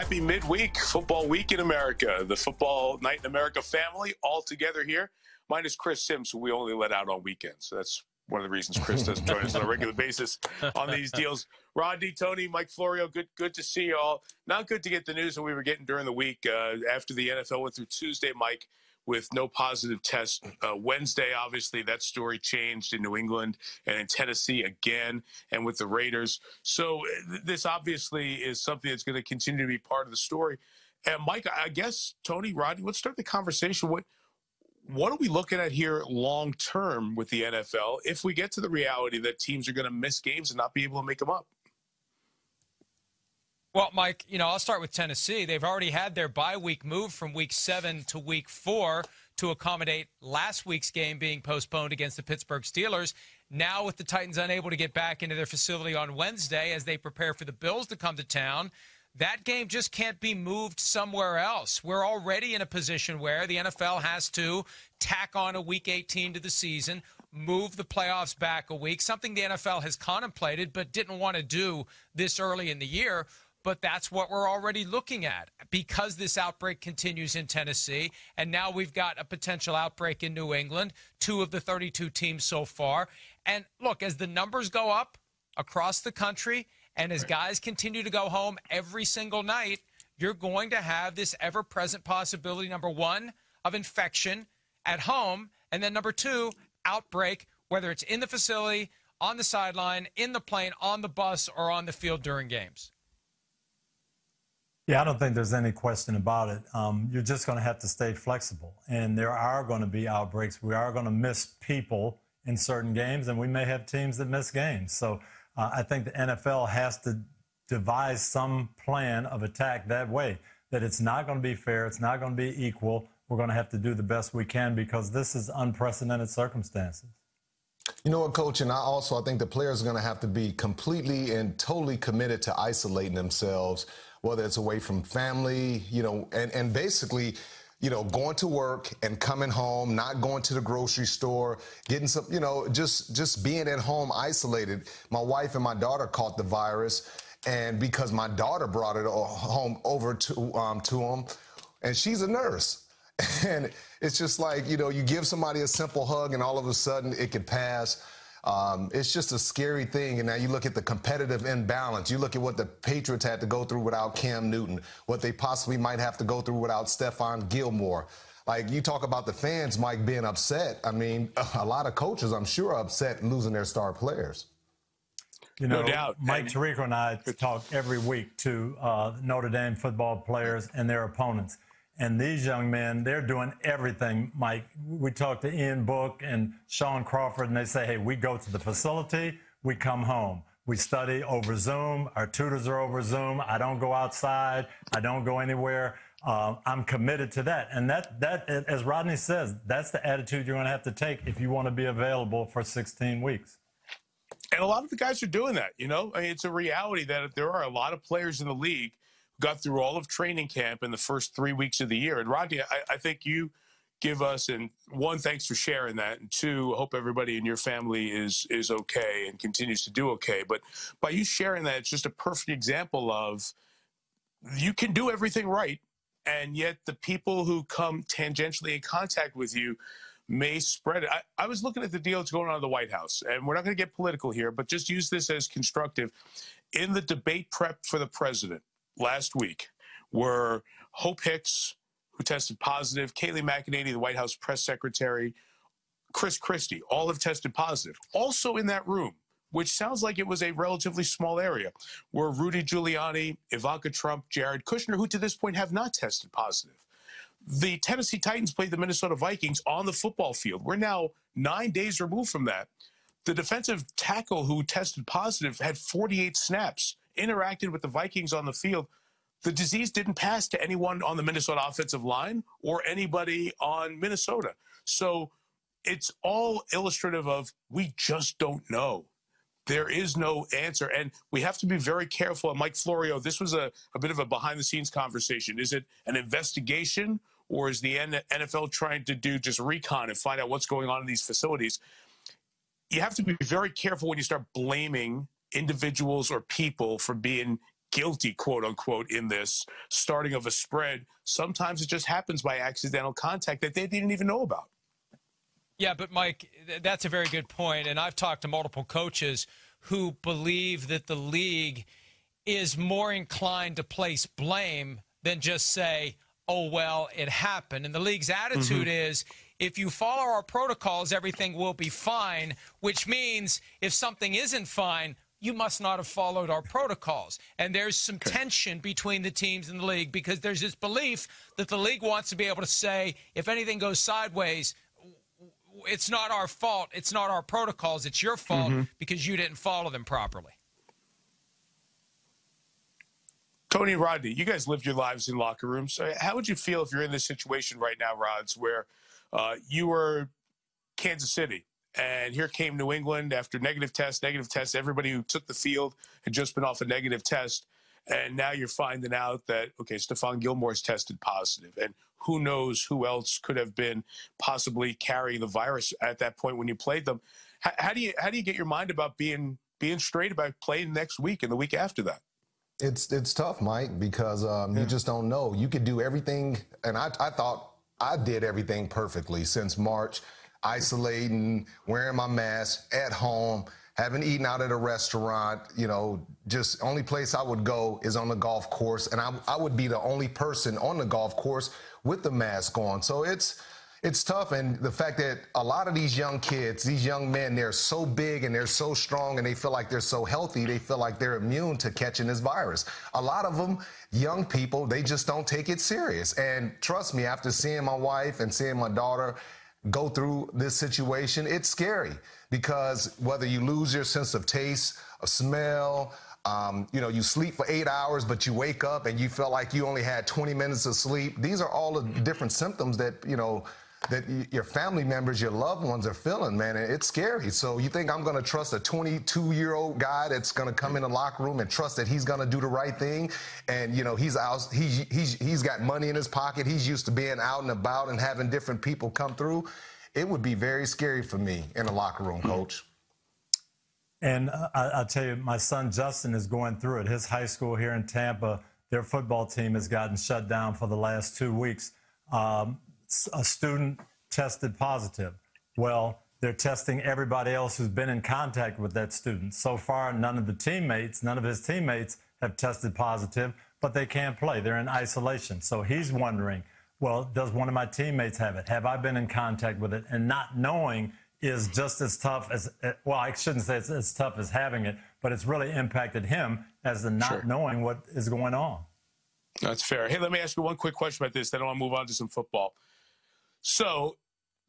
Happy midweek, football week in America. The Football Night in America family all together here. Mine is Chris Sims, who we only let out on weekends. So that's one of the reasons Chris doesn't join us on a regular basis on these deals. Rodney, Tony, Mike Florio, good to see you all. Not good to get the news that we were getting during the week after the NFL went through Tuesday, Mike, with no positive test. Wednesday, obviously, that story changed in New England and in Tennessee again and with the Raiders. So this obviously is something that's going to continue to be part of the story. And, Mike, I guess, Tony, Rodney, let's start the conversation. What are we looking at here long term with the NFL if we get to the reality that teams are going to miss games and not be able to make them up? Well, Mike, you know, I'll start with Tennessee. They've already had their bye week move from week 7 to week 4 to accommodate last week's game being postponed against the Pittsburgh Steelers. Now with the Titans unable to get back into their facility on Wednesday as they prepare for the Bills to come to town, that game just can't be moved somewhere else. We're already in a position where the NFL has to tack on a Week 18 to the season, move the playoffs back a week, something the NFL has contemplated but didn't want to do this early in the year. But that's what we're already looking at because this outbreak continues in Tennessee. And now we've got a potential outbreak in New England, 2 of the 32 teams so far. And look, as the numbers go up across the country and as guys continue to go home every single night, you're going to have this ever-present possibility, number 1, of infection at home. And then number 2, outbreak, whether it's in the facility, on the sideline, in the plane, on the bus, or on the field during games. Yeah, I don't think there's any question about it. You're just going to have to stay flexible. And there are going to be outbreaks. We are going to miss people in certain games, and we may have teams that miss games. So I think the NFL has to devise some plan of attack that way, that it's not going to be fair. It's not going to be equal. We're going to have to do the best we can because this is unprecedented circumstances. You know what, Coach, and I think the players are going to have to be completely and totally committed to isolating themselves, whether it's away from family, you know, and basically, you know, going to work and coming home, not going to the grocery store, getting some, you know, just being at home isolated. My wife and my daughter caught the virus, and because my daughter brought it home over to them, and she's a nurse. And it's just like, you know, you give somebody a simple hug and all of a sudden it could pass. It's just a scary thing. And now you look at the competitive imbalance. You look at what the Patriots had to go through without Cam Newton, what they possibly might have to go through without Stephon Gilmore. Like, you talk about the fans, Mike, being upset. I mean, a lot of coaches, I'm sure, are upset losing their star players. You know, no doubt. Mike Tirico and I talk every week to Notre Dame football players and their opponents. And these young men, they're doing everything, Mike. We talked to Ian Book and Sean Crawford, and they say, hey, we go to the facility, we come home. We study over Zoom. Our tutors are over Zoom. I don't go outside. I don't go anywhere. I'm committed to that. And that, as Rodney says, that's the attitude you're going to have to take if you want to be available for 16 weeks. And a lot of the guys are doing that, you know. I mean, it's a reality that there are a lot of players in the league got through all of training camp in the first 3 weeks of the year. And, Rodney, I think you give us, and 1, thanks for sharing that, and 2, hope everybody in your family is okay and continues to do okay. But by you sharing that, it's just a perfect example of you can do everything right, and yet the people who come tangentially in contact with you may spread it. I was looking at the deal that's going on in the White House, and we're not going to get political here, but just use this as constructive. In the debate prep for the president, last week were Hope Hicks, who tested positive, Kayleigh McEnany, the White House press secretary, Chris Christie, all have tested positive. Also in that room, which sounds like it was a relatively small area, were Rudy Giuliani, Ivanka Trump, Jared Kushner, who to this point have not tested positive. The Tennessee Titans played the Minnesota Vikings on the football field. We're now 9 days removed from that. The defensive tackle who tested positive had 48 snaps, interacted with the Vikings on the field. The disease didn't pass to anyone on the Minnesota offensive line or anybody on Minnesota. So it's all illustrative of we just don't know. There is no answer. And we have to be very careful. And Mike Florio, this was a bit of a behind-the-scenes conversation. Is it an investigation, or is the NFL trying to do just recon and find out what's going on in these facilities? You have to be very careful when you start blaming individuals or people for being guilty, quote unquote, in this starting of a spread. Sometimes it just happens by accidental contact that they didn't even know about. Yeah, but Mike, that's a very good point. And I've talked to multiple coaches who believe that the league is more inclined to place blame than just say, oh, well, it happened. And the league's attitude is, if you follow our protocols, everything will be fine, which means if something isn't fine, you must not have followed our protocols. And there's some tension between the teams and the league because there's this belief that the league wants to be able to say, if anything goes sideways, it's not our fault, it's not our protocols, it's your fault because you didn't follow them properly. Tony and Rodney, you guys lived your lives in locker rooms. How would you feel if you're in this situation right now, Rods, where you were Kansas City, and here came New England after negative test, everybody who took the field had just been off a negative test, and now you're finding out that, okay, Stephon Gilmore's tested positive, and who knows who else could have been possibly carrying the virus at that point when you played them. How do you get your mind about being straight about playing next week and the week after that? It's tough, Mike, because you just don't know. You could do everything, and I thought I did everything perfectly since March, isolating, wearing my mask at home, haven't eaten out at a restaurant, you know, just only place I would go is on the golf course, and I would be the only person on the golf course with the mask on. So it's tough, and the fact that a lot of these young kids, these young men, they're so big and they're so strong and they feel like they're so healthy, they feel like they're immune to catching this virus. A lot of them, young people, they just don't take it serious. And trust me, after seeing my wife and seeing my daughter go through this situation, it's scary because whether you lose your sense of taste, of smell, you know, you sleep for 8 hours, but you wake up and you felt like you only had 20 minutes of sleep. These are all the different symptoms that, you know, that your family members, your loved ones are feeling, man, and it's scary. So you think I'm going to trust a 22-year-old guy that's going to come in the locker room and trust that he's going to do the right thing? And, you know, he's out, he's got money in his pocket. He's used to being out and about and having different people come through. It would be very scary for me in the locker room, Coach. And I'll tell you, my son Justin is going through it. His high school here in Tampa, their football team has gotten shut down for the last 2 weeks. A student tested positive. Well, they're testing everybody else who's been in contact with that student. So far, none of his teammates have tested positive, but they can't play. They're in isolation. So he's wondering, well, does one of my teammates have it? Have I been in contact with it? And not knowing is just as tough as, well, I shouldn't say it's as tough as having it, but it's really impacted him as the not knowing what is going on. That's fair. Hey, let me ask you one quick question about this, then I want to move on to some football. So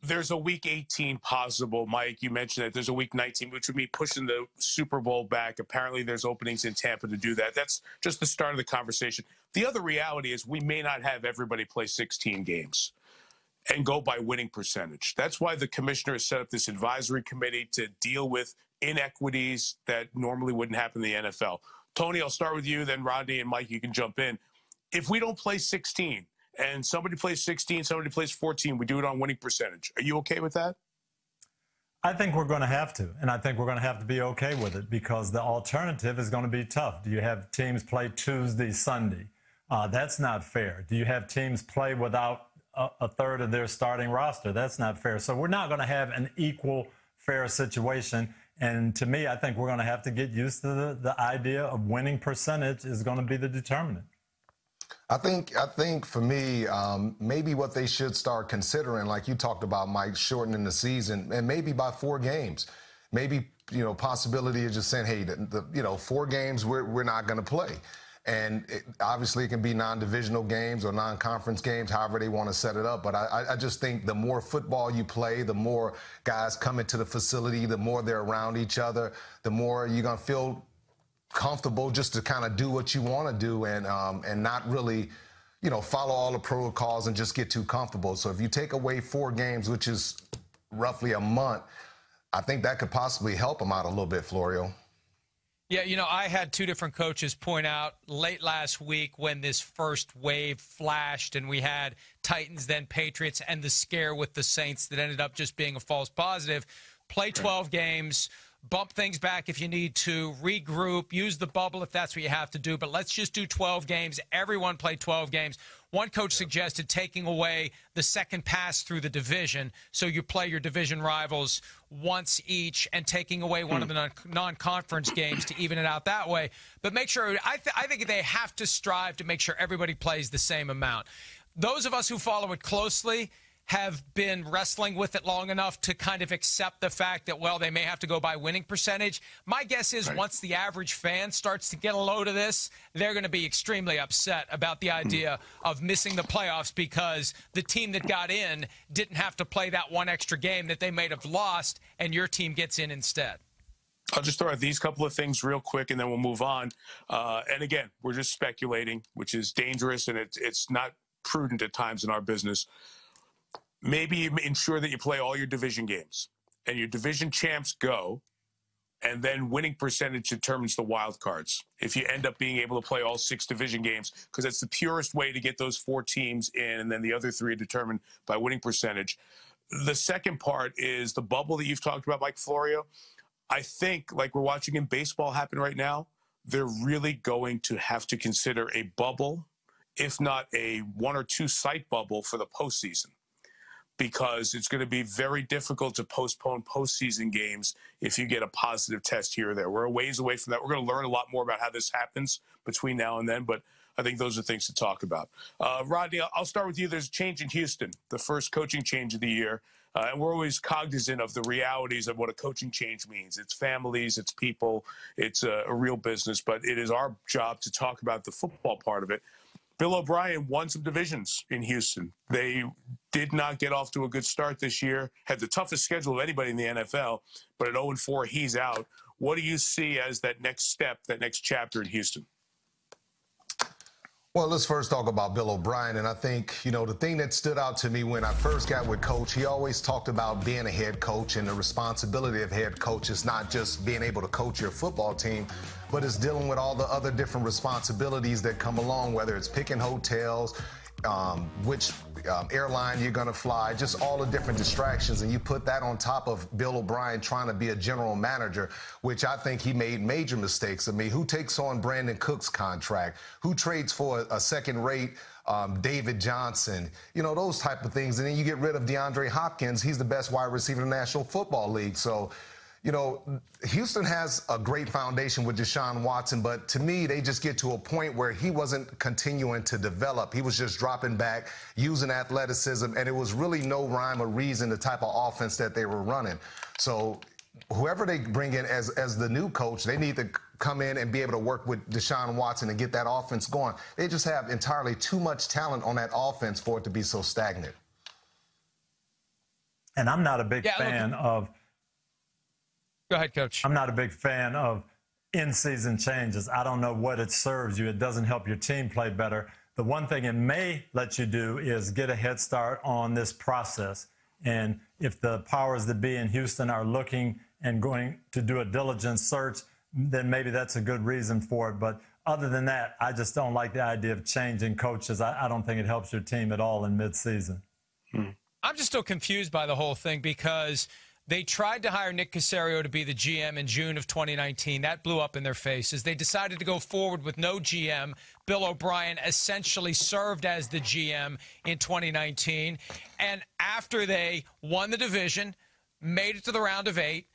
there's a Week 18 possible, Mike. You mentioned that there's a Week 19, which would be pushing the Super Bowl back. Apparently there's openings in Tampa to do that. That's just the start of the conversation. The other reality is we may not have everybody play 16 games and go by winning percentage. That's why the commissioner has set up this advisory committee to deal with inequities that normally wouldn't happen in the NFL. Tony, I'll start with you, then Rodney and Mike, you can jump in. If we don't play 16, and somebody plays 16, somebody plays 14, we do it on winning percentage. Are you okay with that? I think we're going to have to, and I think we're going to have to be okay with it because the alternative is going to be tough. Do you have teams play Tuesday, Sunday? That's not fair. Do you have teams play without a third of their starting roster? That's not fair. So we're not going to have an equal, fair situation. And to me, I think we're going to have to get used to the idea of winning percentage is going to be the determinant. I think for me, maybe what they should start considering, like you talked about, Mike, shortening the season, and maybe by 4 games. Maybe, you know, possibility of just saying, hey, you know, 4 games we're not going to play. And obviously it can be non-divisional games or non-conference games, however they want to set it up. But I just think the more football you play, the more guys come into the facility, the more they're around each other, the more you're going to feel comfortable just to kind of do what you want to do and not really, you know, follow all the protocols and just get too comfortable. So if you take away 4 games, which is roughly a month, I think that could possibly help them out a little bit, Florio. Yeah, you know, I had 2 different coaches point out late last week when this first wave flashed and we had Titans, then Patriots, and the scare with the Saints that ended up just being a false positive. Play 12 games. bump things back if you need to, regroup, use the bubble if that's what you have to do. But let's just do 12 games. Everyone play 12 games. One coach suggested taking away the second pass through the division, so you play your division rivals once each and taking away one of the non-conference games to even it out that way. But make sure – I think they have to strive to make sure everybody plays the same amount. Those of us who follow it closely have been wrestling with it long enough to kind of accept the fact that, well, they may have to go by winning percentage. My guess is once the average fan starts to get a load of this, they're going to be extremely upset about the idea of missing the playoffs because the team that got in didn't have to play that one extra game that they may have lost, and your team gets in instead. I'll just throw out these couple of things real quick, and then we'll move on. And again, we're just speculating, which is dangerous, and it's not prudent at times in our business. Maybe ensure that you play all your division games and your division champs go, and then winning percentage determines the wild cards if you end up being able to play all 6 division games, because that's the purest way to get those 4 teams in, and then the other 3 are determined by winning percentage. The second part is the bubble that you've talked about, Mike Florio. I think, like we're watching in baseball happen right now, they're really going to have to consider a bubble, if not a 1 or 2 site bubble for the postseason, because it's going to be very difficult to postpone postseason games if you get a positive test here or there. We're a ways away from that. We're going to learn a lot more about how this happens between now and then, but I think those are things to talk about. Rodney, I'll start with you. There's a change in Houston, the first coaching change of the year. And we're always cognizant of the realities of what a coaching change means. It's families, it's people, it's a real business, but it is our job to talk about the football part of it. Bill O'Brien won some divisions in Houston. They did not get off to a good start this year, had the toughest schedule of anybody in the NFL, but at 0-4, he's out. What do you see as that next step, that next chapter in Houston? Well, let's first talk about Bill O'Brien. And I think, you know, the thing that stood out to me when I first got with Coach, he always talked about being a head coach, and the responsibility of head coach is not just being able to coach your football team, but it's dealing with all the other different responsibilities that come along, whether it's picking hotels, which airline you're going to fly, just all the different distractions. And you put that on top of Bill O'Brien trying to be a general manager, which I think he made major mistakes. I mean, who takes on Brandon Cook's contract? Who trades for a second-rate David Johnson? You know, those type of things. And then you get rid of DeAndre Hopkins. He's the best wide receiver in the National Football League. So, you know, Houston has a great foundation with Deshaun Watson, but to me, they just get to a point where he wasn't continuing to develop. He was just dropping back, using athleticism, and it was really no rhyme or reason the type of offense that they were running. So whoever they bring in as the new coach, they need to come in and be able to work with Deshaun Watson and get that offense going. They just have entirely too much talent on that offense for it to be so stagnant. And I'm not a big fan of... Go ahead, Coach. I'm not a big fan of in-season changes. I don't know what it serves you. It doesn't help your team play better. The one thing it may let you do is get a head start on this process. And if the powers that be in Houston are looking and going to do a diligent search, then maybe that's a good reason for it. But other than that, I just don't like the idea of changing coaches. I don't think it helps your team at all in mid-season. I'm just still confused by the whole thing because – they tried to hire Nick Caserio to be the GM in June of 2019. That blew up in their faces. They decided to go forward with no GM. Bill O'Brien essentially served as the GM in 2019. And after they won the division, made it to the round of 8,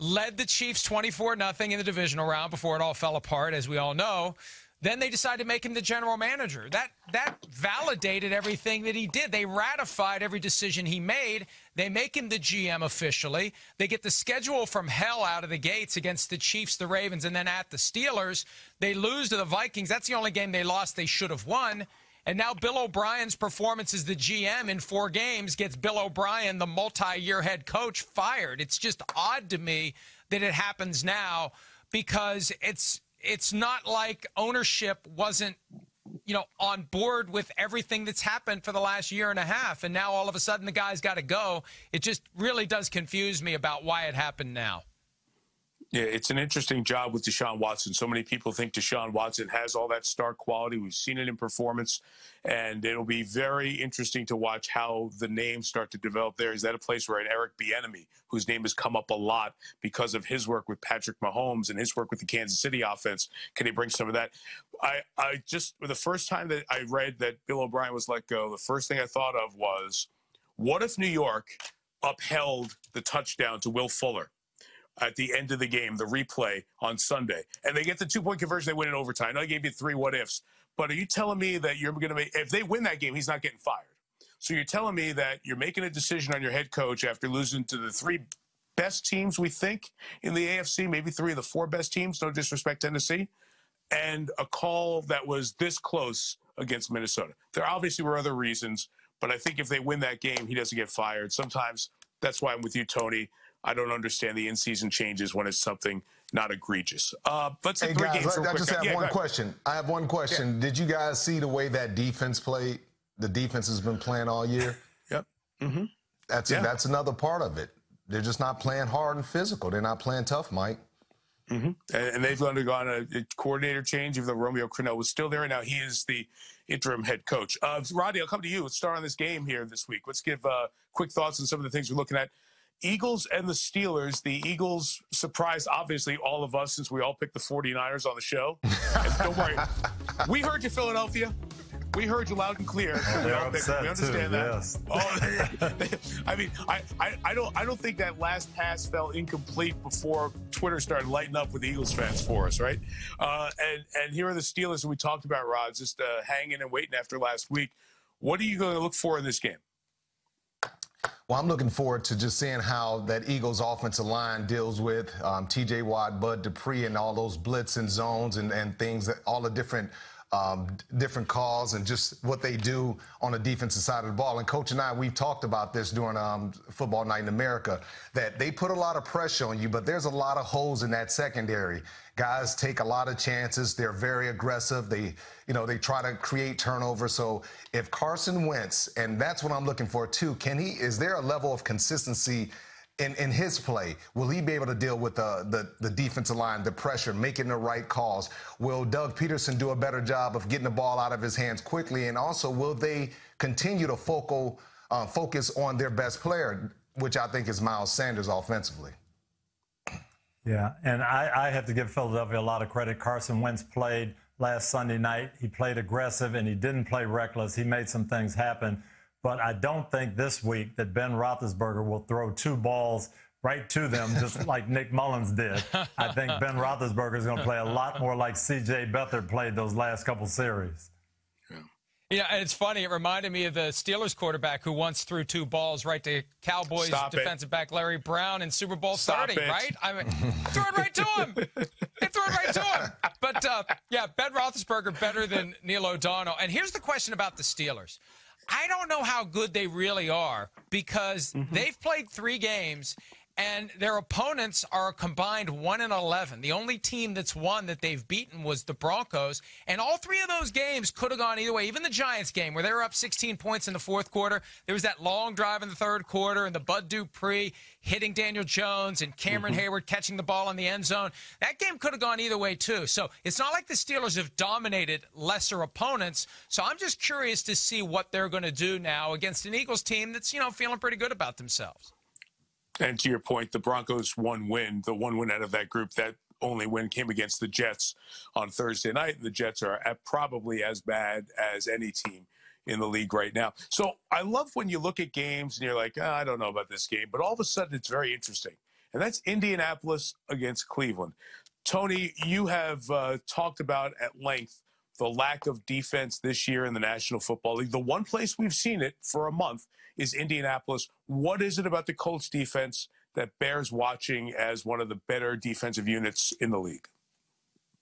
led the Chiefs 24-0 in the divisional round before it all fell apart, as we all know, then they decided to make him the general manager. That validated everything that he did. They ratified every decision he made. They make him the GM officially. They get the schedule from hell out of the gates against the Chiefs, the Ravens, and then at the Steelers. They lose to the Vikings. That's the only game they lost they should have won. And now Bill O'Brien's performance as the GM in 4 games gets Bill O'Brien, the multi-year head coach, fired. It's just odd to me that it happens now because it's not like ownership wasn't, you know, on board with everything that's happened for the last year and a half. And now all of a sudden the guy's got to go. It just really does confuse me about why it happened now. Yeah, it's an interesting job with Deshaun Watson. So many people think Deshaun Watson has all that star quality. We've seen it in performance, and it'll be very interesting to watch how the names start to develop there. Is that a place where an Eric Bieniemy, whose name has come up a lot because of his work with Patrick Mahomes and his work with the Kansas City offense, can he bring some of that? I just, the first time that I read that Bill O'Brien was let go, the first thing I thought of was, what if New York upheld the touchdown to Will Fuller at the end of the game, the replay on Sunday, and they get the two-point conversion, they win in overtime? Now, I gave you three what-ifs, but are you telling me that you're going to make – if they win that game, he's not getting fired? So you're telling me that you're making a decision on your head coach after losing to the three best teams, we think, in the AFC, maybe three of the four best teams, no disrespect, Tennessee, and a call that was this close against Minnesota. There obviously were other reasons, but I think if they win that game, he doesn't get fired. Sometimes that's why I'm with you, Tony. I don't understand the in-season changes when it's something not egregious. Let's hey guys, games I just quick. Have yeah, one question. I have one question. Yeah. Did you guys see the way that defense played? The defense has been playing all year. Yep. Mm-hmm. That's another part of it. They're just not playing hard and physical. They're not playing tough, Mike. Mm-hmm. And they've undergone a coordinator change, even though Romeo Crennel was still there. And now he is the interim head coach. Rodney, I'll come to you. Let's start on this game here this week. Let's give quick thoughts on some of the things we're looking at. Eagles and the Steelers. The Eagles surprised, obviously, all of us since we all picked the 49ers on the show. And don't worry. We heard you, Philadelphia. We heard you loud and clear. We understand that. Yes. Oh, I mean, I don't think that last pass fell incomplete before Twitter started lighting up with Eagles fans for us, right? And here are the Steelers that we talked about, Rod, just hanging and waiting after last week. What are you going to look for in this game? Well, I'm looking forward to just seeing how that Eagles offensive line deals with T.J. Watt, Bud Dupree, and all those blitz and zones and things, that all the different calls and just what they do on the defensive side of the ball. And Coach and I, we've talked about this during Football Night in America, that they put a lot of pressure on you, but there's a lot of holes in that secondary. Guys take a lot of chances. They're very aggressive. They try to create turnover. So if Carson Wentz, and that's what I'm looking for too, is there a level of consistency in his play? Will he be able to deal with the defensive line, the pressure, making the right calls? Will Doug Peterson do a better job of getting the ball out of his hands quickly? And also, will they continue to focus on their best player, which I think is Miles Sanders offensively? Yeah, and I have to give Philadelphia a lot of credit. Carson Wentz played last Sunday night. He played aggressive, and he didn't play reckless. He made some things happen. But I don't think this week that Ben Roethlisberger will throw two balls right to them, just like Nick Mullins did. I think Ben Roethlisberger is going to play a lot more like C.J. Beathard played those last couple series. Yeah, and it's funny. It reminded me of the Steelers quarterback who once threw two balls right to Cowboys defensive back Larry Brown in Super Bowl 30, right? I mean, threw it right to him. They threw it right to him. But, yeah, Ben Roethlisberger better than Neil O'Donnell. And here's the question about the Steelers. I don't know how good they really are because they've played three games, and their opponents are a combined 1-11. The only team that's won that they've beaten was the Broncos. And all three of those games could have gone either way. Even the Giants game, where they were up 16 points in the fourth quarter. There was that long drive in the third quarter and the Bud Dupree hitting Daniel Jones and Cameron Hayward catching the ball in the end zone. That game could have gone either way, too. So it's not like the Steelers have dominated lesser opponents. So I'm just curious to see what they're going to do now against an Eagles team that's, feeling pretty good about themselves. And to your point, the Broncos' one win out of that group, that only win came against the Jets on Thursday night. And the Jets are probably as bad as any team in the league right now. So I love when you look at games and you're like, I don't know about this game. But all of a sudden, it's very interesting. And that's Indianapolis against Cleveland. Tony, you have talked about at length the lack of defense this year in the National Football League. The one place we've seen it for a month is Indianapolis. What is it about the Colts defense that bears watching as one of the better defensive units in the league?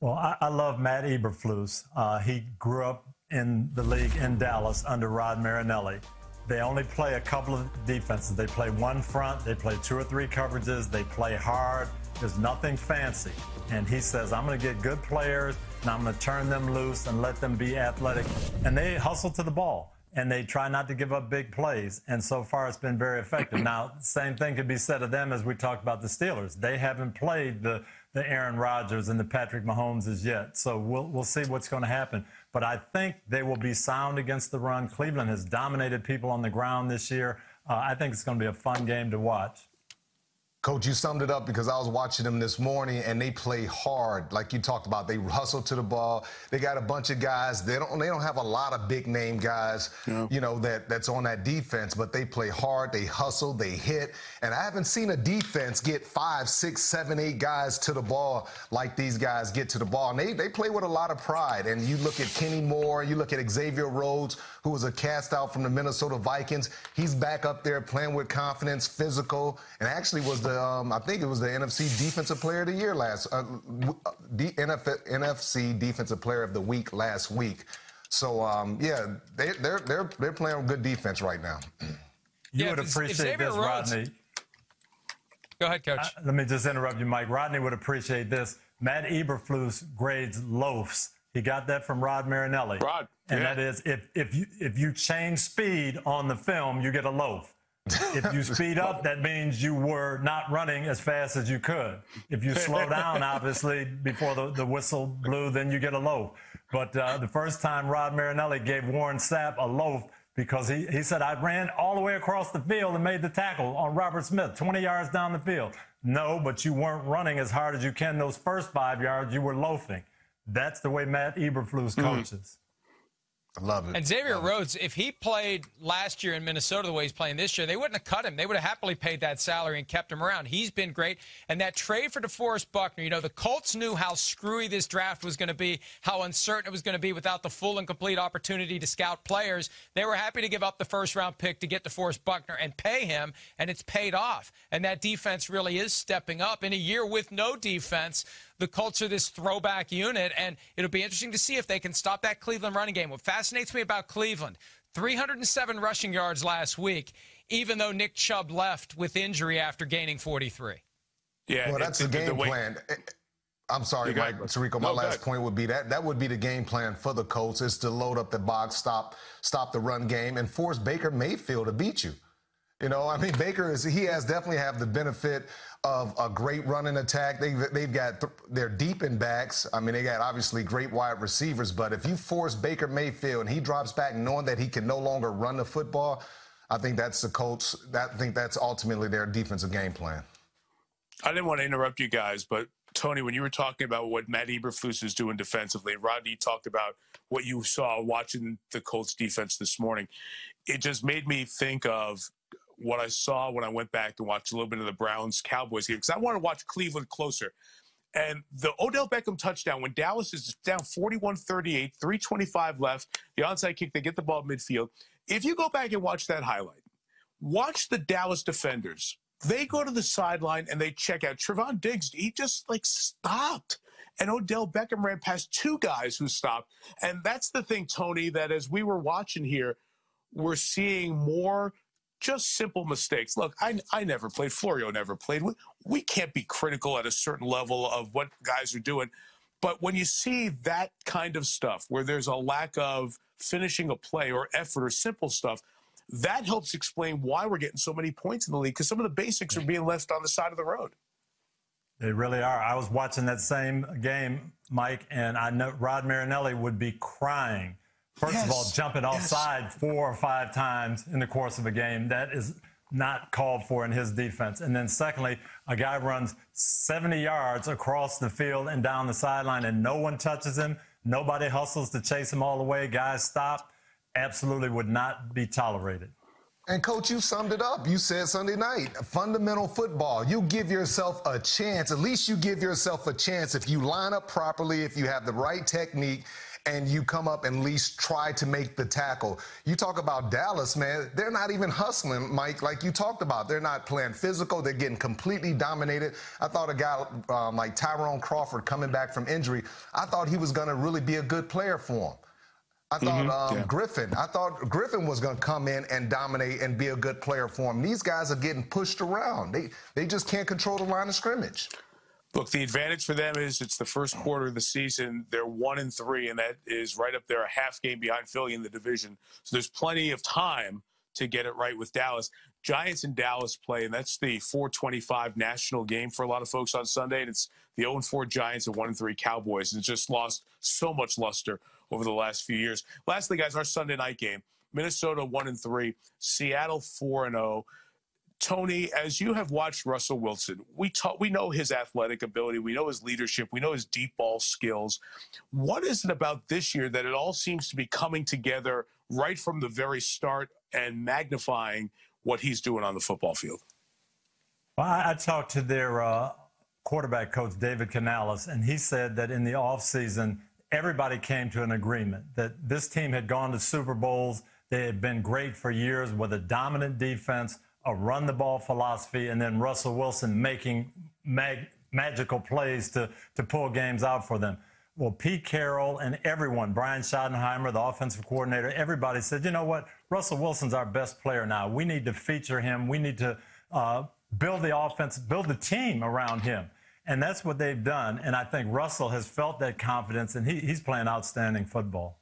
Well, I love Matt Eberflus. He grew up in the league in Dallas under Rod Marinelli. They only play a couple of defenses. They play one front. They play two or three coverages. They play hard. There's nothing fancy. And he says, I'm going to get good players, and I'm going to turn them loose and let them be athletic. And they hustle to the ball. and they try not to give up big plays. And so far, it's been very effective. Now, same thing could be said of them as we talked about the Steelers. They haven't played the Aaron Rodgers and the Patrick Mahomes as yet. So we'll see what's going to happen. But I think they will be sound against the run. Cleveland has dominated people on the ground this year. I think it's going to be a fun game to watch. Coach, you summed it up because I was watching them this morning, and they play hard, like you talked about. They hustle to the ball. They got a bunch of guys. They don't have a lot of big-name guys, you know, that's on that defense, but they play hard. They hustle. They hit. And I haven't seen a defense get 5, 6, 7, 8 guys to the ball like these guys get to the ball. And they play with a lot of pride. And you look at Kenny Moore. You look at Xavier Rhodes, who was a cast-out from the Minnesota Vikings. He's back up there playing with confidence, physical, and actually was the I think it was the NFC Defensive Player of the Year NFC Defensive Player of the Week last week. So yeah, they're playing good defense right now. You would appreciate this, Rodney. Go ahead, Coach. Let me just interrupt you, Mike. Rodney would appreciate this. Matt Eberflus grades loafs. He got that from Rod Marinelli. Rod, and that is if you change speed on the film, you get a loaf. If you speed up, that means you were not running as fast as you could. If you slow down, obviously, before the whistle blew, then you get a loaf. But the first time Rod Marinelli gave Warren Sapp a loaf because he said, I ran all the way across the field and made the tackle on Robert Smith, 20 yards down the field. No, but you weren't running as hard as you can those first 5 yards. You were loafing. That's the way Matt Eberflus coaches. I love it. And Xavier Rhodes, if he played last year in Minnesota the way he's playing this year, they wouldn't have cut him. They would have happily paid that salary and kept him around. He's been great. And that trade for DeForest Buckner, you know, the Colts knew how screwy this draft was going to be, how uncertain it was going to be without the full and complete opportunity to scout players. They were happy to give up the first-round pick to get DeForest Buckner and pay him, and it's paid off. And that defense really is stepping up. In a year with no defense, the Colts are this throwback unit, and it'll be interesting to see if they can stop that Cleveland running game. What fascinates me about Cleveland, 307 rushing yards last week, even though Nick Chubb left with injury after gaining 43. Yeah, well, that's the game plan. I'm sorry, Mike, Tirico, my last point would be that would be the game plan for the Colts is to load up the box, stop the run game, and force Baker Mayfield to beat you. You know, I mean, Baker has definitely the benefit of a great running attack. They've got their deep in backs. I mean, they got obviously great wide receivers. But if you force Baker Mayfield and he drops back knowing that he can no longer run the football, I think that's the Colts. I think that's ultimately their defensive game plan. I didn't want to interrupt you guys, but Tony, when you were talking about what Matt Eberflus is doing defensively, Rodney talked about what you saw watching the Colts defense this morning. It just made me think of what I saw when I went back and watched a little bit of the Browns-Cowboys game, because I want to watch Cleveland closer. And the Odell Beckham touchdown, when Dallas is down 41-38, 3:25 left, the onside kick, they get the ball midfield. If you go back and watch that highlight, watch the Dallas defenders. They go to the sideline and they check out. Trevon Diggs, he just, like, stopped. And Odell Beckham ran past two guys who stopped. And that's the thing, Tony, that as we were watching here, we're seeing more just simple mistakes. Look, I never played. Florio never played. We can't be critical at a certain level of what guys are doing. But when you see that kind of stuff where there's a lack of finishing a play or effort or simple stuff, that helps explain why we're getting so many points in the league, because some of the basics are being left on the side of the road. They really are. I was watching that same game, Mike, and I know Rod Marinelli would be crying. First of all, jumping offside 4 or 5 times in the course of a game, that is not called for in his defense. And then secondly, a guy runs 70 yards across the field and down the sideline, and no one touches him. Nobody hustles to chase him all the way. Guys stop. Absolutely would not be tolerated. And, Coach, you summed it up. You said Sunday night, fundamental football. You give yourself a chance. At least you give yourself a chance if you line up properly, if you have the right technique, and you come up and at least try to make the tackle. You talk about Dallas, man. They're not even hustling, Mike, like you talked about. They're not playing physical. They're getting completely dominated. I thought a guy like Tyrone Crawford coming back from injury, I thought he was going to really be a good player for him. I thought Griffin was going to come in and dominate and be a good player for him. These guys are getting pushed around. They just can't control the line of scrimmage. Look, the advantage for them is it's the first quarter of the season. They're 1-3, and that is right up there, a half game behind Philly in the division. So there's plenty of time to get it right with Dallas. Giants and Dallas play, and that's the 4:25 national game for a lot of folks on Sunday. And it's the 0-4 Giants and 1-3 Cowboys. And it's just lost so much luster over the last few years. Lastly, guys, our Sunday night game, Minnesota 1-3, Seattle 4-0. Tony, as you have watched Russell Wilson, we know his athletic ability. We know his leadership. We know his deep ball skills. What is it about this year that it all seems to be coming together right from the very start and magnifying what he's doing on the football field? Well, I talked to their quarterback coach, David Canales, and he said that in the offseason, everybody came to an agreement that this team had gone to Super Bowls. They had been great for years with a dominant defense, a run-the-ball philosophy, and then Russell Wilson making magical plays to pull games out for them. Well, Pete Carroll and everyone, Brian Schottenheimer, the offensive coordinator, everybody said, you know what, Russell Wilson's our best player now. We need to feature him. We need to build the offense, build the team around him. And that's what they've done. And I think Russell has felt that confidence, and he's playing outstanding football.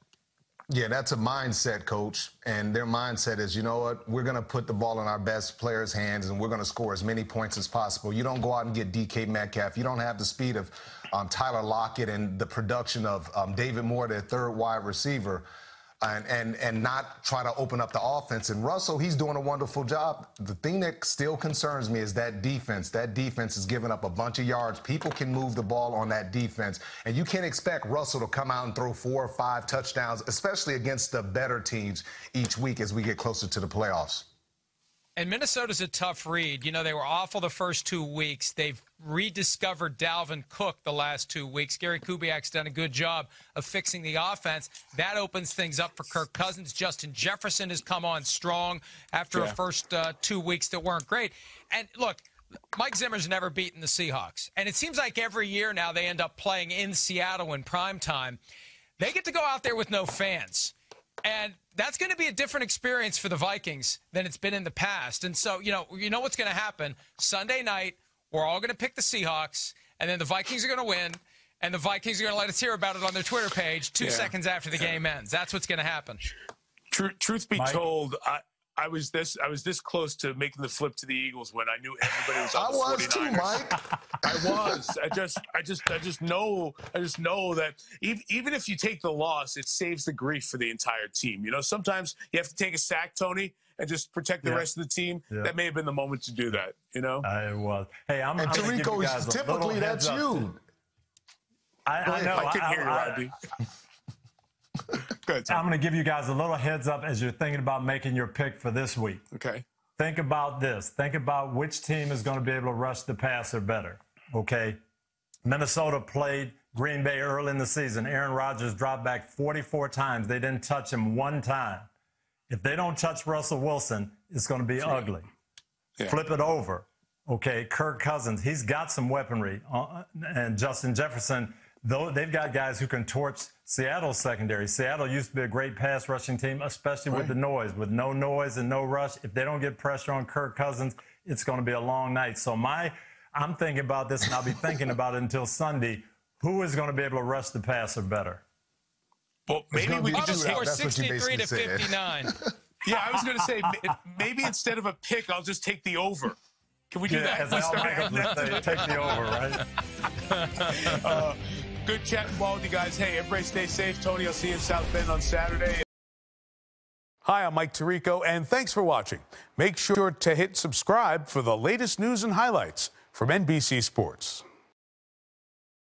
Yeah, that's a mindset, Coach. And their mindset is, you know what, we're going to put the ball in our best players' hands, and we're going to score as many points as possible. You don't go out and get DK Metcalf. You don't have the speed of Tyler Lockett and the production of David Moore, their third wide receiver, and not try to open up the offense. And Russell, he's doing a wonderful job. The thing that still concerns me is that defense. That defense is giving up a bunch of yards. People can move the ball on that defense. And you can't expect Russell to come out and throw 4 or 5 touchdowns, especially against the better teams each week as we get closer to the playoffs. And Minnesota's a tough read. You know, they were awful the first 2 weeks. They've rediscovered Dalvin Cook the last 2 weeks. Gary Kubiak's done a good job of fixing the offense. That opens things up for Kirk Cousins. Justin Jefferson has come on strong after the first 2 weeks that weren't great. And, look, Mike Zimmer's never beaten the Seahawks. And it seems like every year now they end up playing in Seattle in primetime. They get to go out there with no fans. And that's going to be a different experience for the Vikings than it's been in the past. And so, you know what's going to happen. Sunday night, we're all going to pick the Seahawks, and then the Vikings are going to win, and the Vikings are going to let us hear about it on their Twitter page 2 seconds after the game ends. That's what's going to happen. Truth be told, I was this close to making the flip to the Eagles when I knew everybody was on the 49ers. I was too, Mike. I just know that even if you take the loss, it saves the grief for the entire team. You know, sometimes you have to take a sack, Tony, and just protect the rest of the team. Yeah. That may have been the moment to do that, you know? It was. Hey, I'm going to give you guys typically that's you. I know. I can hear you, Rodney. Good. I'm going to give you guys a little heads up as you're thinking about making your pick for this week. Okay. Think about this. Think about which team is going to be able to rush the passer better. Okay. Minnesota played Green Bay early in the season. Aaron Rodgers dropped back 44 times. They didn't touch him one time. If they don't touch Russell Wilson, it's going to be ugly. Yeah. Flip it over. Okay. Kirk Cousins, he's got some weaponry. And Justin Jefferson, though, they've got guys who can torch Seattle's secondary. Seattle used to be a great pass-rushing team, especially with the noise. With no noise and no rush, if they don't get pressure on Kirk Cousins, it's going to be a long night. So I'm thinking about this, and I'll be thinking about it until Sunday. Who is going to be able to rush the passer better? Well, maybe we can score 63 to 59. Yeah, I was going to say, maybe instead of a pick, I'll just take the over. Can we do that? Take the over, right? Good chatting ball with you guys. Hey, everybody stay safe. Tony, I'll see you in South Bend on Saturday. Hi, I'm Mike Tirico, and thanks for watching. Make sure to hit subscribe for the latest news and highlights from NBC Sports.